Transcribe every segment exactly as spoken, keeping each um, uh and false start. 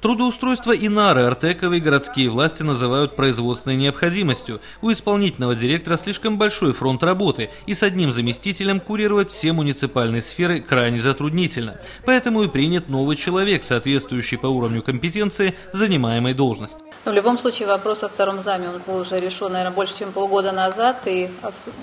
Трудоустройство Инары Артековой городские власти называют производственной необходимостью. У исполнительного директора слишком большой фронт работы, и с одним заместителем курировать все муниципальные сферы крайне затруднительно. Поэтому и принят новый человек, соответствующий по уровню компетенции занимаемой должности. В любом случае вопрос о втором заме он был уже решен, наверное, больше чем полгода назад. И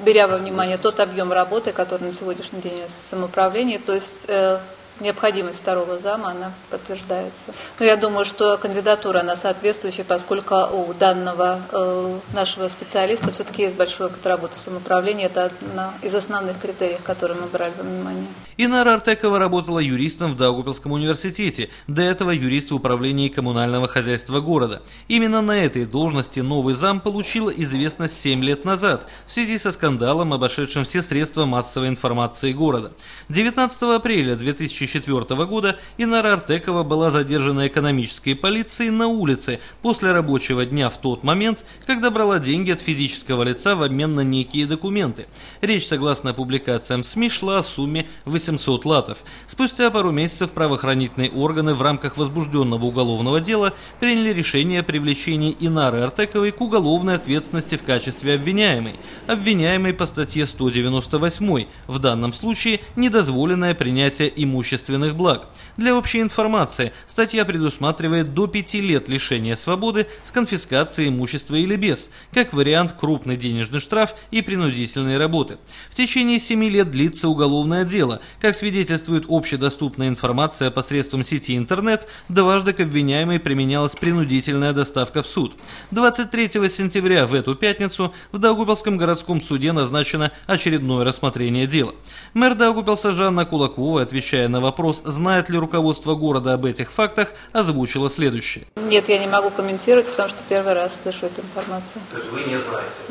беря во внимание тот объем работы, который на сегодняшний день в самоуправлении, то есть... Э, необходимость второго зама, она подтверждается. Но я думаю, что кандидатура, она соответствующая, поскольку у данного э, нашего специалиста все-таки есть большой опыт работы в самоуправлении. Это одна из основных критериев, которые мы брали во внимание. Инара Артекова работала юристом в Даугавпилсском университете. До этого юрист в управлении коммунального хозяйства города. Именно на этой должности новый зам получила известность семь лет назад в связи со скандалом, обошедшим все средства массовой информации города. девятнадцатого апреля две тысячи четвёртого года Инара Артекова была задержана экономической полицией на улице после рабочего дня в тот момент, когда брала деньги от физического лица в обмен на некие документы. Речь, согласно публикациям СМИ, шла о сумме восемьсот латов. Спустя пару месяцев правоохранительные органы в рамках возбужденного уголовного дела приняли решение о привлечении Инары Артековой к уголовной ответственности в качестве обвиняемой. Обвиняемой по статье сто девяносто восемь, в данном случае недозволенное принятие имущества благ. Для общей информации, статья предусматривает до пяти лет лишения свободы с конфискацией имущества или без, как вариант крупный денежный штраф и принудительные работы. В течение семи лет длится уголовное дело. Как свидетельствует общедоступная информация посредством сети интернет, дважды к обвиняемой применялась принудительная доставка в суд. двадцать третьего сентября, в эту пятницу, в Даугавпилсском городском суде назначено очередное рассмотрение дела. Мэр Даугавпилса Жанна Кулакова, отвечая на вопрос, знает ли руководство города об этих фактах, озвучила следующее. Нет, я не могу комментировать, потому что первый раз слышу эту информацию. То есть вы не знаете?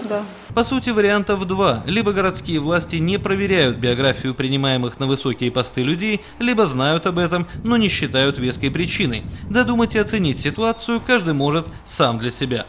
Да. По сути, вариантов два. Либо городские власти не проверяют биографию принимаемых на высокие посты людей, либо знают об этом, но не считают веской причиной. Додумать и оценить ситуацию каждый может сам для себя.